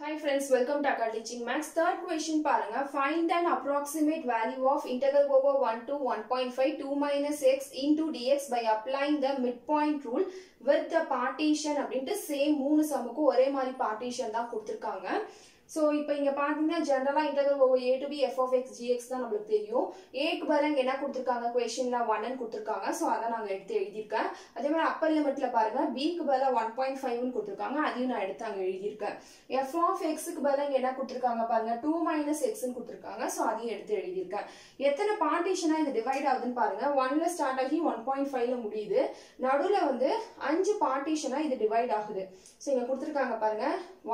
Hi friends, welcome to Akka Teaching Maths. Third question paranga, find an approximate value of integral over 1 to 1.5 2 minus x into dx by applying the midpoint rule with the partition அப்படிட்டு same 3 சமுக்கு ஒரே மாறி partition தான் கொடுத்திருக்காங்க. So இப்போ இங்க பாத்தீங்கன்னா ஜெனரலா integral over a to b f of x dx தான் நமக்கு தெரியும். a க்கு பதிலா என்ன கொடுத்திருக்காங்க क्वेश्चनல 1 ன்னு கொடுத்திருக்காங்க. சோ அத நான் எடுத்து எழுதிர்க்கேன். அதே மாதிரி upper limitல பாருங்க b க்கு பதிலா 1.5 ன்னு கொடுத்திருக்காங்க. அதையும் நான் எடுத்து அங்க எழுதிர்க்கேன். f of x க்கு பதிலா என்ன கொடுத்திருக்காங்க பாருங்க 2 - x ன்னு கொடுத்திருக்காங்க. சோ அதையும் எடுத்து எழுதிர்க்கேன். எத்தனை பார்ட்டிஷனா இது டிவைட் ஆகுதுன்னு பாருங்க. 1 ல ஸ்டார்ட் ஆகி 1.5 ல முடியுது. நடுவுல வந்து 5 பார்ட்டிஷனா இது டிவைட் ஆகுது. சோ இங்க கொடுத்திருக்காங்க பாருங்க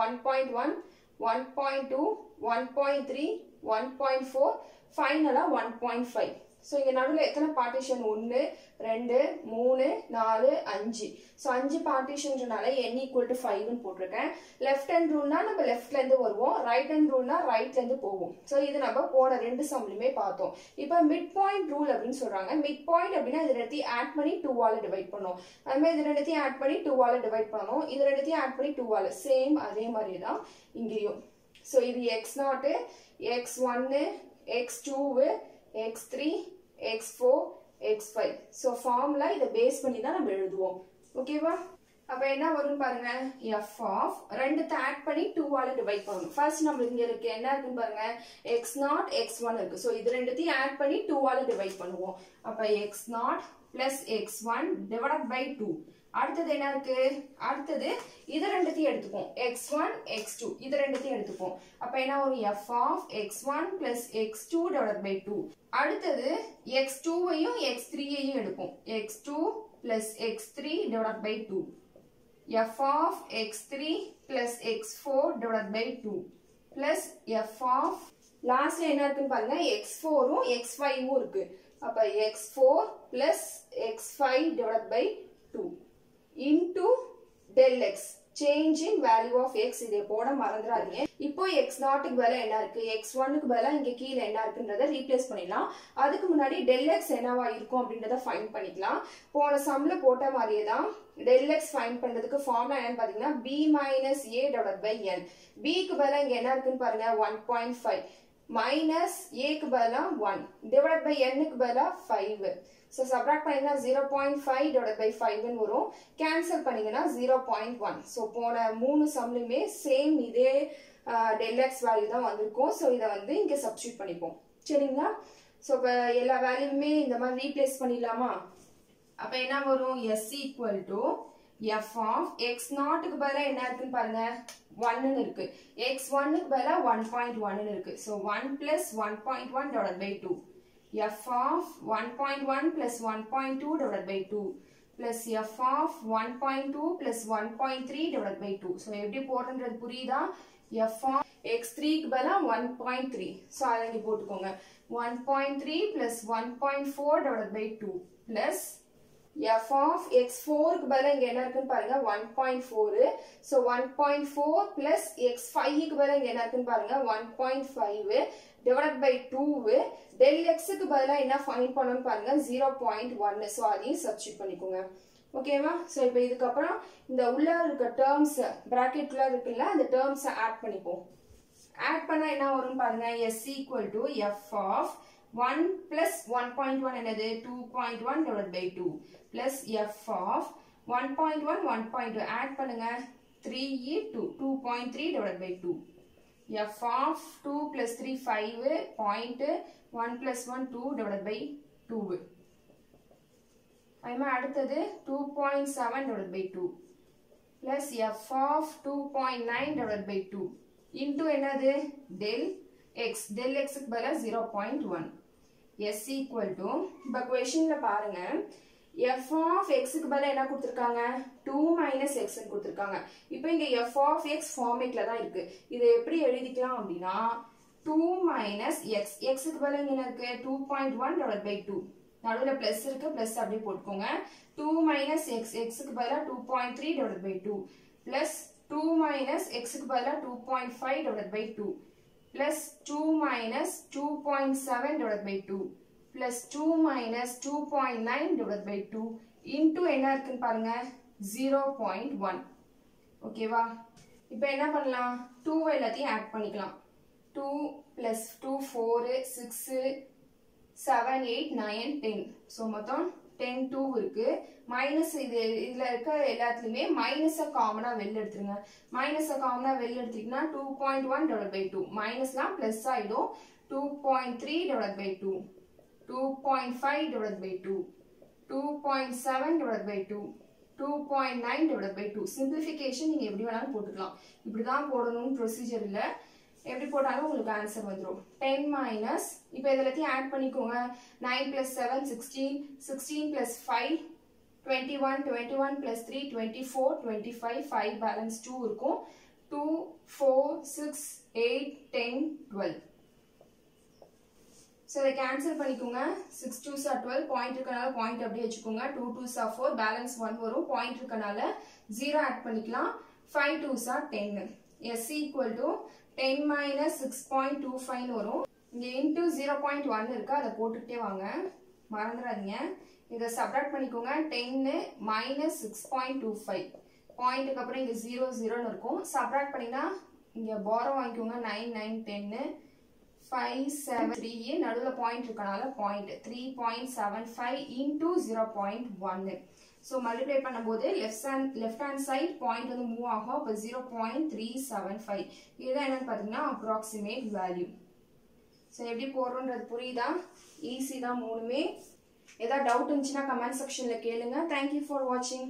1.1 1.2, 1.3, 1.4, final 1.5. So, இங்க நடுல எத்தனை partition? 1, 2, 3, 4, 5. So, 5 partition சொன்னால n equal to 5 ன்னு போட்டுருக்கேன். Left hand rule னா நம்ம leftல இருந்து வருவோம். Right hand rule னா rightல இருந்து போவோம். So, இது நம்ம போன ரெண்டு சம்லயுமே பார்த்தோம். இப்போ midpoint rule அப்படினு சொல்றாங்க. Midpoint அப்படினா இது ரெண்டத்தையும் ஆட் பண்ணி 2 ஆல டிவைட் பண்ணோம். அதே இது ரெண்டத்தையும் ஆட் பண்ணி 2 ஆல டிவைட் பண்ணோம். இது ரெண்டத்தையும் ஆட் பண்ணி 2 ஆல சேம் அதே மாதிரி தான் இங்கேயும். So, இது x0, x1, x2, x3, x4, x5. So, formula இது base பண்ணிதான் நாம் எழுதுவோம். Okay, வா? அப்போ என்ன வரும் பாருங்க f of 2 ஆட் பண்ணி 2 ஆல டிவைட் பண்ணனும். ஃபர்ஸ்ட் நம்ம இங்க இருக்கு என்ன இருக்குன்னு பாருங்க x0 x1 இருக்கு. சோ இது ரெண்டுத்தையும் ஆட் பண்ணி 2 ஆல டிவைட் பண்ணுவோம். அப்ப x0 + x1 / 2. அடுத்து என்ன இருக்கு? அடுத்து இது ரெண்டுத்தையும் எடுத்துப்போம். x1 x2 இது ரெண்டுத்தையும் எடுத்துப்போம். அப்ப என்ன வரும் f of x1 + x2 / 2. அடுத்து x2 ஐயும் x3 ஐயும் எடுப்போம். x2 + x3 / 2. f of x3 plus x4 divided by 2 plus f of last என்ன இருக்குன்னு பாருங்க x4 உம் x5 உம் இருக்கு. அப்ப x4 plus x5 divided by 2 into del x. Change in value of x இதை போட மறந்துடாதீங்க. இப்போ x0 க்கு பதிலா என்ன இருக்கு? x1 க்கு பதிலா இங்க கீழ என்ன இருக்குன்றதை ரீப்ளேஸ் பண்ணிடலாம். அதுக்கு முன்னாடி del x என்னவா இருக்கும் அப்படின்றதை ஃபைண்ட் பண்ணிக்கலாம். போன சம்ல போட்ட மாதிரியே தான் del x ஃபைண்ட் பண்றதுக்கு ஃபார்முலா என்னன்னு பாத்தீங்கன்னா b - a / n. b க்கு பதிலா இங்க என்ன இருக்குன்னு பாருங்க 1.5 minus a க்கு பதிலா 1 divided by n க்கு பதிலா 5. So subtract பண்ணினா 0.5 divided by 5 ன்னு வரும். cancel பண்ணினா 0.1. So போன மூணு சம்லயுமே சேம் இதே del x value தான் வந்திருக்கும். So இத வந்து இங்க சப்ஸ்டிட்யூட் பண்ணிப்போம். சரிங்களா? So எல்லா வேல்யூமே இந்த மாதிரி ரீப்ளேஸ் பண்ணிடலாமா? அப்ப என்ன வரும் s equal to f of x0 க்கு பதிலா என்ன இருக்குன்னு பாருங்க 1 ன்னு இருக்கு. x1 க்கு பதிலா 1.1 ன்னு இருக்கு. So 1 plus 1.1 divided by 2. f of 1.1 plus 1.2 divided by 2 plus f of 1.2 plus 1.3 divided by 2. So, எப்படி போட்டுன்றது புரியுதா? f of x3 க்கு பதிலா 1.3. So, அதை இங்க போட்டுக்கோங்க. 1.3 plus 1.4 divided by 2 plus f of x4 க்கு பதிலா இங்க என்ன இருக்குன்னு பாருங்க 1.4. So, 1.4 plus x5 க்கு பதிலா இங்க என்ன இருக்குன்னு பாருங்க 1.5. divided by 2, del x க்கு பதிலா என்ன find பண்ணனும் பாருங்க 0.1. சோ அதையும் சப்ஸ்டிட்யூட் பண்ணிக்கோங்க. ஓகேவா? சோ இப்போ இதுக்கு அப்புறம் இந்த உள்ள இருக்க டர்ம்ஸ் பிராக்கெட்ல இருக்குல்ல அந்த டர்ம்ஸ் ஆட் பண்ணிப்போம். ஆட் பண்ணா என்ன வரும் பாருங்க s = f of 1 + 1.1 என்னது 2.1 / 2 + f of 1.1 1.2 ஆட் பண்ணுங்க 3e 2 2.3 / 2 f of 2 plus 3 5 point 1 plus 1 2 divided by 2. ஐமா அடுத்தது 2.7 divided by 2 plus f of 2.9 divided by 2 into என்னது del x க்கு பதிலா 0.1. s equal to இப்ப questionல பாருங்க f of x க்கு பதிலா என்ன கொடுத்திருக்காங்க 2 - x ன்னு கொடுத்திருக்காங்க. இப்போ இங்க f of x ஃபார்மேட்ல தான் இருக்கு. இதை எப்படி எழுதிக்கலாம் அப்படினா 2 - x x க்கு பதிலா என்ன இருக்கு 2.1 / 2 நடுவுல பிளஸ் இருக்கு பிளஸ் அப்படியே போட்டுக்கோங்க 2 - x x க்கு பதிலா 2.3 / 2 + 2 - x க்கு பதிலா 2.5 / 2 + 2 - 2.7 / 2 plus 2 minus 2.9 divided by 2 into என்ன இருக்குன்னு பாருங்க 0.1. ஓகேவா? இப்போ என்ன பண்ணலாம் 2 எல்லாத்தையும் ஆட் பண்ணிக்கலாம் 2 plus 2 4 6 7 8 9 10 சோ மொத்தம் 10 2 இருக்கு minus இதுல இருக்க எல்லாத்துலயே minus அ காமனா வெளிய எடுத்துருங்க minus அ காமனா வெளிய எடுத்துக்கினா 2.1/2 minusனா plus ஆயிடும் 2.3/2 2.5/2 2.7/2 2.9/2 simplification நீங்க எப்படி வேணாலும் போட்டுக்கலாம் இப்படி தான் போடணும் ப்ரொசீஜர் இல்ல எப்படி போட்டாலும் உங்களுக்கு ஆன்சர் வந்துரும் 10 minus இப்போ இதெல்லாம் ஆட் பண்ணிக்கோங்க 9 + 7 16 16 + 5 21 21 + 3 24 25 5 பேலன்ஸ் 2 இருக்கும் 2 4 6 8 10 12 சோ இத கேன்சல் பண்ணிக்கோங்க 6 2s are 12 பாயிண்ட் இருக்கனால பாயிண்ட் அப்படியே வெச்சுக்கோங்க 2 2s are 4 பேலன்ஸ் 1 வரும் பாயிண்ட் இருக்கனால 0 ஆட் பண்ணிக்கலாம் 5 2s are 10 s = 10 minus 6.25 வரும் இங்க into 0.1 இருக்கு அத போட்டுட்டே வாங்க மறந்துடாதீங்க இத சப்ட்ராக்ட் பண்ணிக்கோங்க 10 minus 6.25 பாயிண்ட்க்கு அப்புறம் இங்க 0 0 ன்னு இருக்கும் சப்ட்ராக்ட் பண்ணினா இங்க பாரோ வாங்கிக்கோங்க 9 9 10 5 7 3 நடுவுல பாயிண்ட் இருக்கனால பாயிண்ட் 3.75 into 0.1 so multiply பண்ணும்போது left hand side point வந்து மூவ் ஆகும் அப்ப 0.375 இதுதான் என்னன்னு பாத்தீங்கன்னா approximate value so எப்படி போறோம்ன்றது புரியுதா ஈஸி தான் மூணுமே ஏதா டவுட் இருந்துச்சுனா கமெண்ட் செக்ஷன்ல கேளுங்க thank you for watching